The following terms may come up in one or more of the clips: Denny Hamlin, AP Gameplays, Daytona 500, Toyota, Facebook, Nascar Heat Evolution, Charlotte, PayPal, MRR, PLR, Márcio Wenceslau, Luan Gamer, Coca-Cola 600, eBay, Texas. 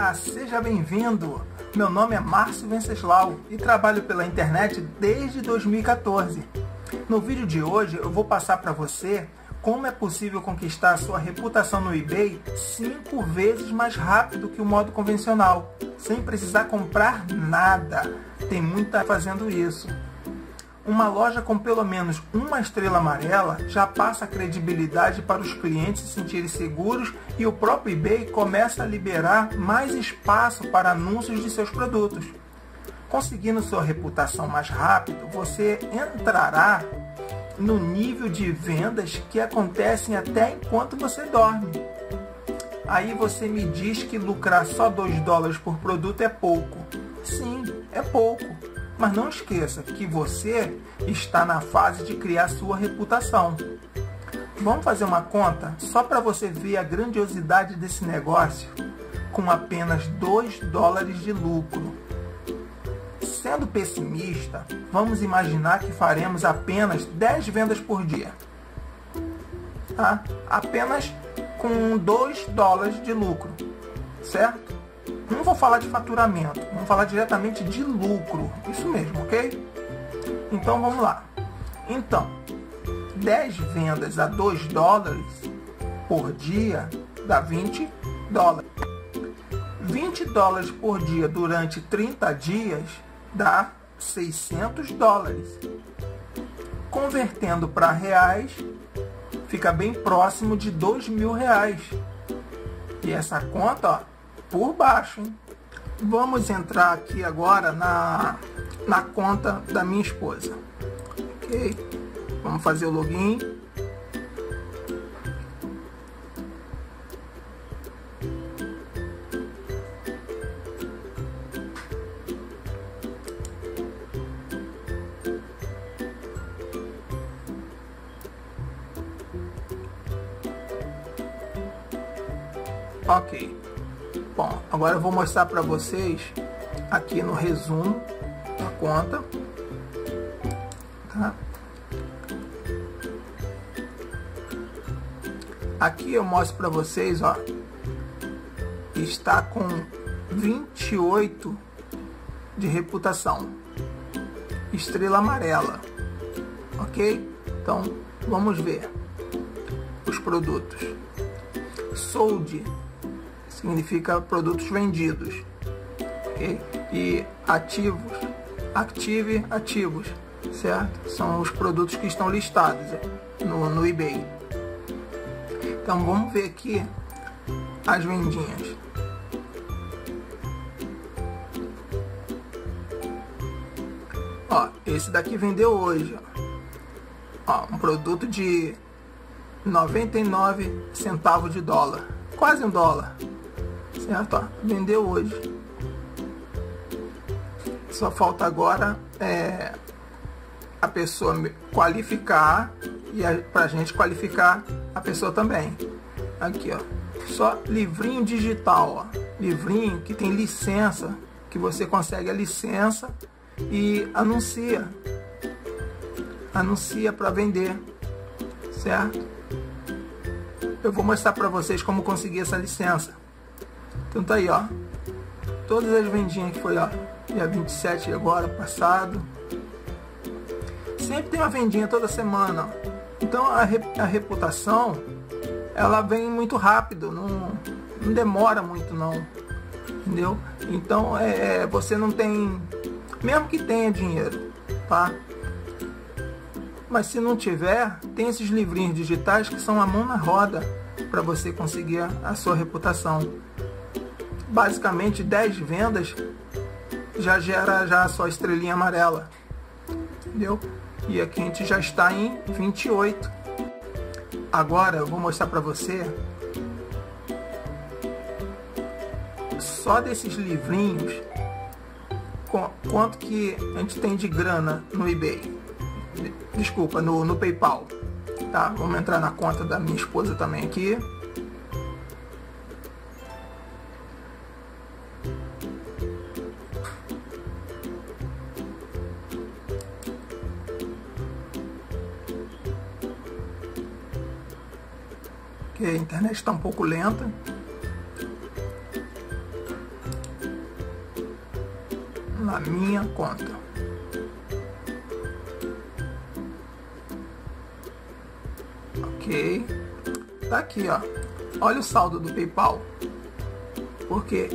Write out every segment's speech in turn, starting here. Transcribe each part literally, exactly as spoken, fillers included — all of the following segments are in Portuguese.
Olá, seja bem-vindo! Meu nome é Márcio Wenceslau e trabalho pela internet desde dois mil e quatorze. No vídeo de hoje eu vou passar para você como é possível conquistar sua reputação no eBay cinco vezes mais rápido que o modo convencional, sem precisar comprar nada. Tem muita fazendo isso. Uma loja com pelo menos uma estrela amarela já passa a credibilidade para os clientes se sentirem seguros e o próprio eBay começa a liberar mais espaço para anúncios de seus produtos. Conseguindo sua reputação mais rápido, você entrará no nível de vendas que acontecem até enquanto você dorme. Aí você me diz que lucrar só dois dólares por produto é pouco. Sim, é pouco. Mas não esqueça que você está na fase de criar sua reputação. Vamos fazer uma conta só para você ver a grandiosidade desse negócio com apenas dois dólares de lucro. Sendo pessimista, vamos imaginar que faremos apenas dez vendas por dia. Tá? Apenas com dois dólares de lucro, certo? Não vou falar de faturamento, vamos falar diretamente de lucro, isso mesmo, ok? Então vamos lá. Então, dez vendas a dois dólares por dia dá vinte dólares. vinte dólares por dia durante trinta dias dá seiscentos dólares. Convertendo para reais, fica bem próximo de dois mil reais. E essa conta, ó, por baixo, hein? Vamos entrar aqui agora na, na conta da minha esposa, ok? Vamos fazer o login. Ok. Bom, agora eu vou mostrar para vocês aqui no resumo da conta, tá? Aqui eu mostro para vocês, ó, está com vinte e oito de reputação, estrela amarela, ok? Então vamos ver os produtos. Sold significa produtos vendidos, okay? E ativos, active, ativos, certo? São os produtos que estão listados no, no eBay. Então vamos ver aqui as vendinhas. Ó, esse daqui vendeu hoje, ó, um produto de noventa e nove centavos de dólar, quase um dólar. Certo? Ó, vendeu hoje. Só falta agora é, a pessoa qualificar e a, pra gente qualificar a pessoa também. Aqui, ó. Só livrinho digital, ó. Livrinho que tem licença, que você consegue a licença e anuncia. Anuncia para vender. Certo? Eu vou mostrar para vocês como conseguir essa licença. Então tá aí, ó, todas as vendinhas que foi, ó, dia vinte e sete agora, passado. Sempre tem uma vendinha toda semana, ó. Então a, re a reputação, ela vem muito rápido, não, não demora muito não, entendeu? Então é, você não tem, mesmo que tenha dinheiro, tá? Mas se não tiver, tem esses livrinhos digitais que são a mão na roda para você conseguir a, a sua reputação. Basicamente dez vendas já gera já a sua estrelinha amarela, entendeu? E aqui a gente já está em vinte e oito. Agora eu vou mostrar para você só desses livrinhos quanto que a gente tem de grana no eBay, desculpa, no, no PayPal, tá? Vamos entrar na conta da minha esposa também aqui. A internet está um pouco lenta. na minha conta. Ok. Tá aqui, ó. Olha o saldo do PayPal. Porque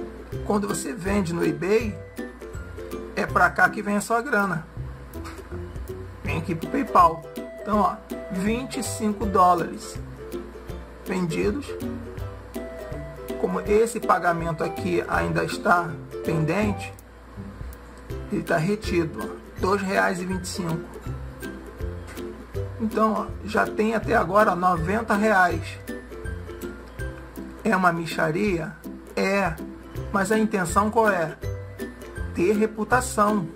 quando você vende no eBay, é pra cá que vem a sua grana. Vem aqui pro PayPal. Então, ó, vinte e cinco dólares vendidos. Como esse pagamento aqui ainda está pendente, ele está retido, dois reais e vinte e cinco. Então, ó, já tem até agora noventa reais. É uma mixaria? É, mas a intenção qual é? Ter reputação.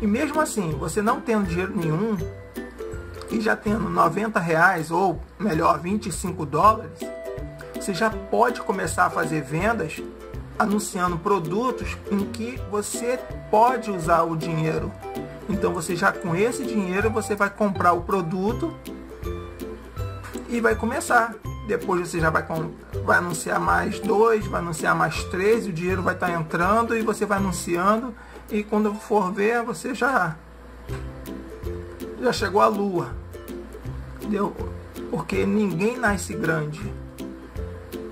E mesmo assim, você não tendo dinheiro nenhum e já tendo noventa reais, ou melhor, vinte e cinco dólares, você já pode começar a fazer vendas anunciando produtos em que você pode usar o dinheiro. Então você já, com esse dinheiro, você vai comprar o produto e vai começar. Depois você já vai, vai anunciar mais dois, vai anunciar mais três, o dinheiro vai estar entrando e você vai anunciando. E quando for ver, você já, já chegou à lua. Entendeu? Porque ninguém nasce grande.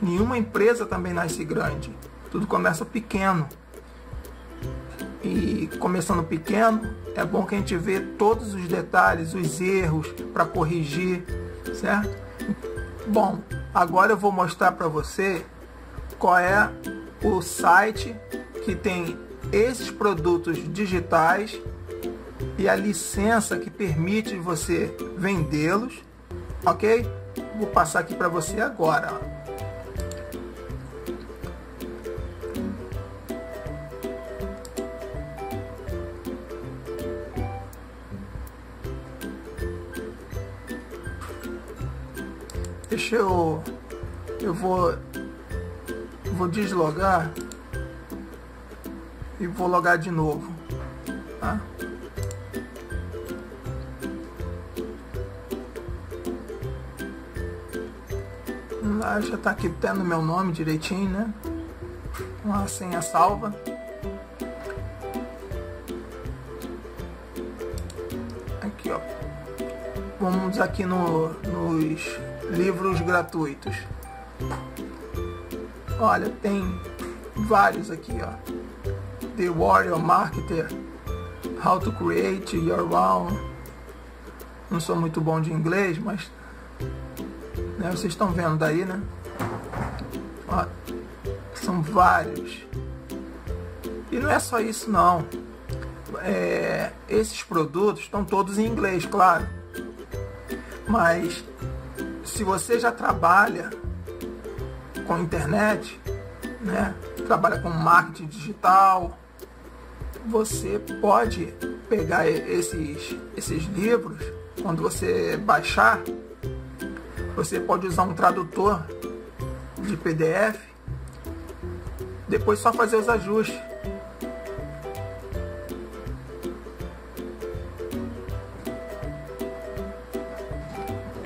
Nenhuma empresa também nasce grande. Tudo começa pequeno. E começando pequeno, é bom que a gente vê todos os detalhes, os erros, para corrigir, certo? Bom, agora eu vou mostrar para você qual é o site que tem esses produtos digitais e a licença que permite você vendê-los, ok? Vou passar aqui para você agora. Deixa eu, eu vou, vou deslogar e vou logar de novo, tá? Lá já tá aqui até no meu nome direitinho, né? Uma senha salva. Aqui, ó. Vamos aqui no, nos... livros gratuitos. Olha, tem vários aqui, ó. The Warrior Marketer, How to Create Your Own. Não sou muito bom de inglês, mas, né, vocês estão vendo daí, né? Ó, são vários. E não é só isso, não. É, esses produtos estão todos em inglês, claro. Mas se você já trabalha com internet, né, trabalha com marketing digital, você pode pegar esses, esses livros. Quando você baixar, você pode usar um tradutor de P D F, depois só fazer os ajustes.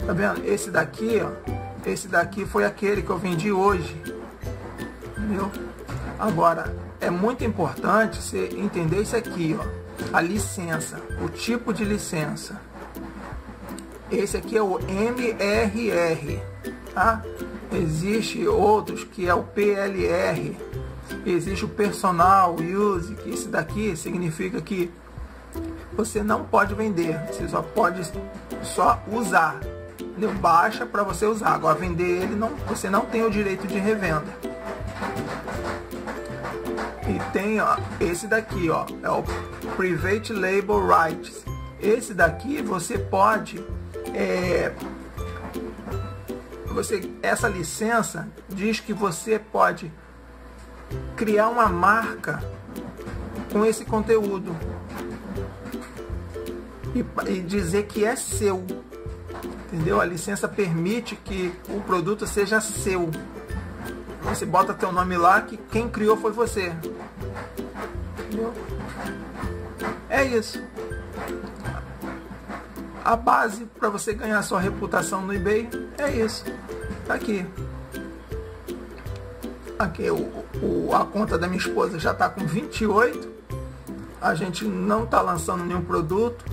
Tá vendo? Esse daqui, ó, esse daqui foi aquele que eu vendi hoje, entendeu? Agora, é muito importante você entender isso aqui, ó, a licença, o tipo de licença. Esse aqui é o M R R, tá? Existe outros que é o P L R, existe o Personal Use, que esse daqui significa que você não pode vender, você só pode só usar. Baixa para você usar. Agora, vender ele, não, você não tem o direito de revenda. E tem, ó, esse daqui, ó, é o Private Label Rights. Esse daqui você pode, é, você, essa licença diz que você pode criar uma marca com esse conteúdo e, e dizer que é seu. Entendeu? A licença permite que o produto seja seu. Você bota teu nome lá, que quem criou foi você. Entendeu? É isso. A base para você ganhar sua reputação no eBay é isso. Tá aqui. aqui o, o, a conta da minha esposa já está com vinte e oito, a gente não está lançando nenhum produto,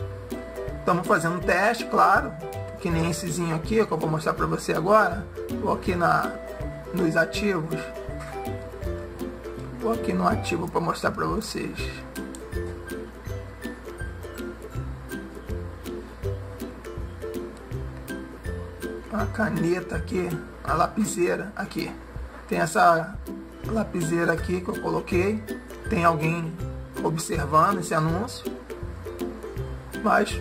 estamos fazendo um teste, claro, que nem essezinho aqui que eu vou mostrar para você agora. Vou aqui na, nos ativos, vou aqui no ativo para mostrar para vocês. A caneta aqui, a lapiseira aqui, tem essa lapiseira aqui que eu coloquei, tem alguém observando esse anúncio, mas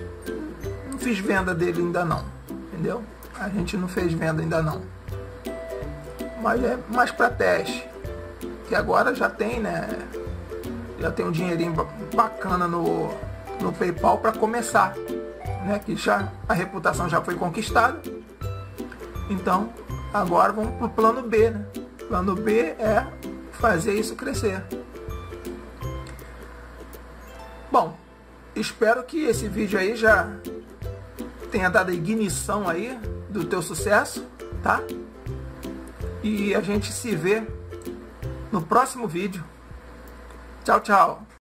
não fiz venda dele ainda não, entendeu? A gente não fez venda ainda não, mas é mais para teste, que agora já tem, né, já tem um dinheirinho bacana no, no PayPal para começar, né, que já a reputação já foi conquistada. Então, agora vamos para o plano B, né? Plano B é fazer isso crescer. Bom, espero que esse vídeo aí já tenha dado a ignição aí do teu sucesso, tá? E a gente se vê no próximo vídeo. Tchau, tchau!